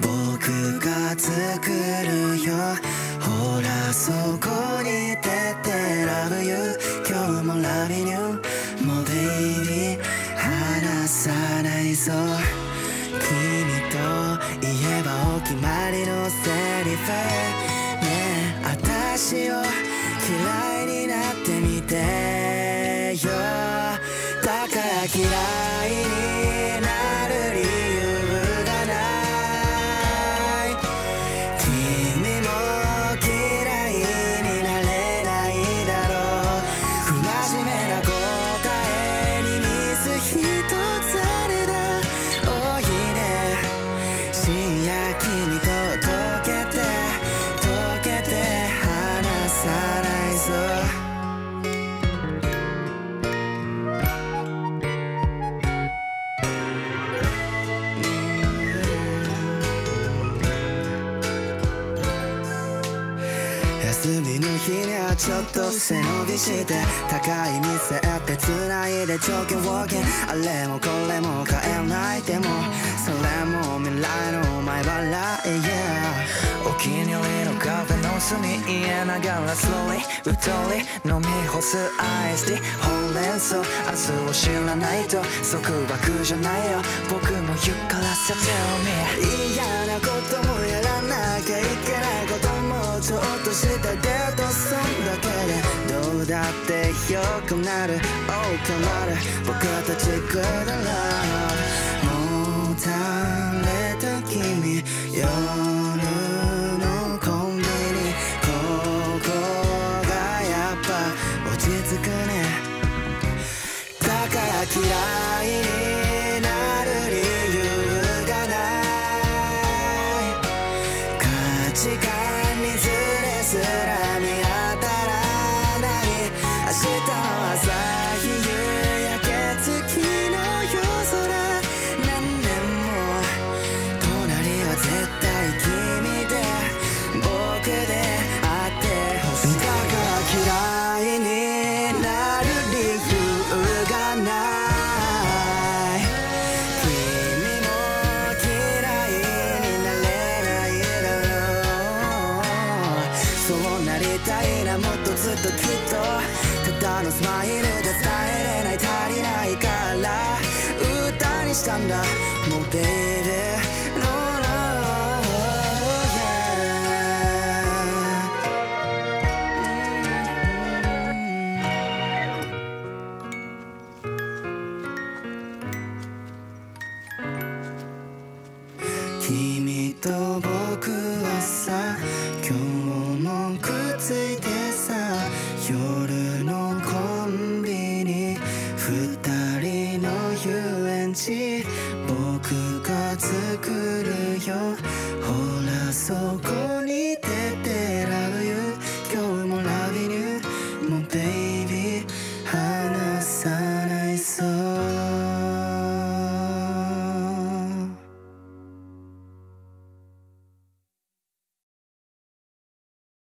僕が作るよほらそこに出て Love you 今日も Love you もう Baby 離さないぞ君と言えばお決まりのセリフねえ私を嫌いになってみてよだから嫌いになる理由がない君も嫌いになれないだろう不真面目な答えに水一つあれだおいで深夜君と溶けて離さないぞ休みの日にはちょっと背伸びして高い店って繋いで条件をけあれもこれも買えないでもそれも未来の前払い、yeah、お気に入りのカフェの隅に言えながらスローリーうっとり飲み干すアイスティーほうれん草明日を知らないと束縛じゃないよ僕もゆからせてみ嫌なこともやらなきゃいけないこともちょっとしたデートさんだけでどうだってよくなる大変わる僕たちくだらもう垂れた君夜のコンビニここがやっぱ落ち着くねだから嫌いになる理由がない価値観すら見当たらない明日の朝日夕焼け月の夜空何年も隣は絶対君で僕であってほしいだから嫌いになる理由がない君も嫌いになれないだろうそうなりたいなもっとずっときっとただのスマイルで伝えれない足りないから歌にしたんだもうベイビー No no yeah 君と僕はさ今日くっついてさ夜のコンビニ二人の遊園地僕が作るよほらそこ